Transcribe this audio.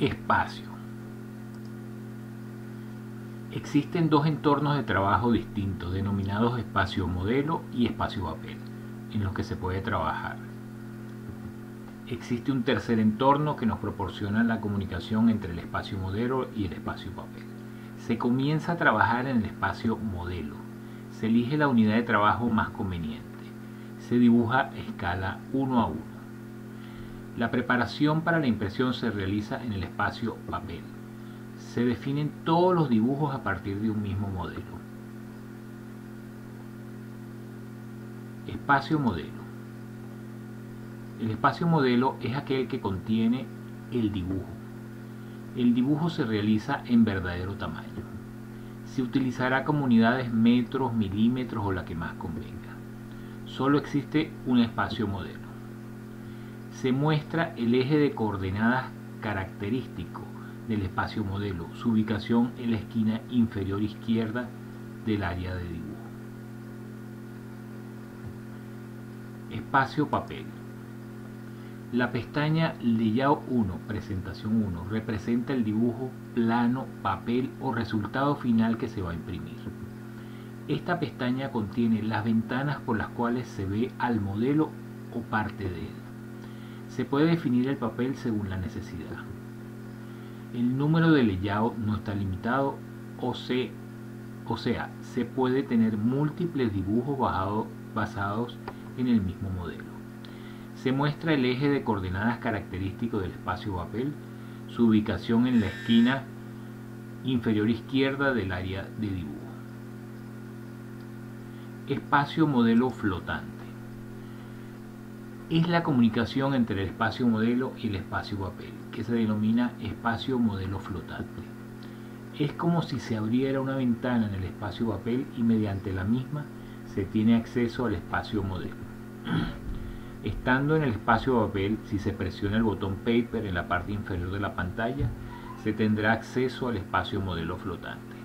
Espacio. Existen dos entornos de trabajo distintos, denominados espacio modelo y espacio papel, en los que se puede trabajar. Existe un tercer entorno que nos proporciona la comunicación entre el espacio modelo y el espacio papel. Se comienza a trabajar en el espacio modelo. Se elige la unidad de trabajo más conveniente. Se dibuja a escala 1:1. La preparación para la impresión se realiza en el espacio papel. Se definen todos los dibujos a partir de un mismo modelo. Espacio modelo. El espacio modelo es aquel que contiene el dibujo. El dibujo se realiza en verdadero tamaño. Se utilizará como unidades metros, milímetros o la que más convenga. Solo existe un espacio modelo. Se muestra el eje de coordenadas característico del espacio modelo, su ubicación en la esquina inferior izquierda del área de dibujo. Espacio papel. La pestaña Layout 1, Presentación 1, representa el dibujo, plano, papel o resultado final que se va a imprimir. Esta pestaña contiene las ventanas por las cuales se ve al modelo o parte de él. Se puede definir el papel según la necesidad. El número de layout no está limitado, o sea, se puede tener múltiples dibujos basados en el mismo modelo. Se muestra el eje de coordenadas característico del espacio papel, su ubicación en la esquina inferior izquierda del área de dibujo. Espacio modelo flotante. Es la comunicación entre el espacio modelo y el espacio papel, que se denomina espacio modelo flotante. Es como si se abriera una ventana en el espacio papel y mediante la misma se tiene acceso al espacio modelo. Estando en el espacio papel, si se presiona el botón Paper en la parte inferior de la pantalla, se tendrá acceso al espacio modelo flotante.